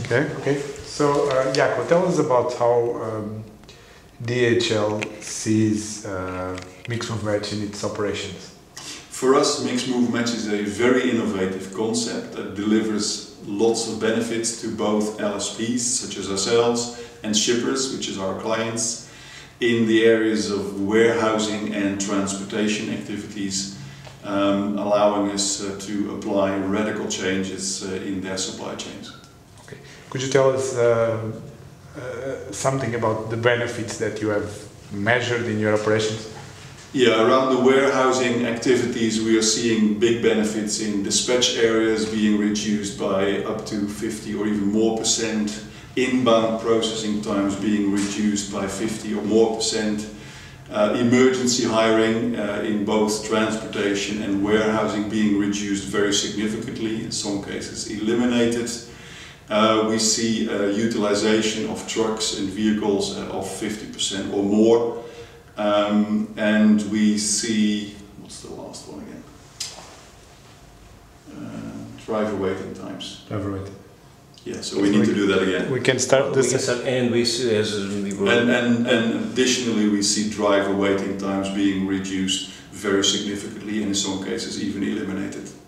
change. Okay. So, Jaco, tell us about how DHL sees Mix Move Match in its operations. For us, Mix Move Match is a very innovative concept that delivers lots of benefits to both LSPs, such as ourselves, and shippers, which is our clients, in the areas of warehousing and transportation activities, allowing us to apply radical changes in their supply chains. Okay. Could you tell us something about the benefits that you have measured in your operations? Yeah, around the warehousing activities we are seeing big benefits in dispatch areas being reduced by up to 50 or even more %, inbound processing times being reduced by 50 or more %, emergency hiring in both transportation and warehousing being reduced very significantly, in some cases eliminated. We see utilization of trucks and vehicles of 50% or more. And we see, what's the last one again? Driver waiting times. Driver waiting. Yeah, so we need to do that again. We can start this. And additionally, we see driver waiting times being reduced very significantly and in some cases even eliminated.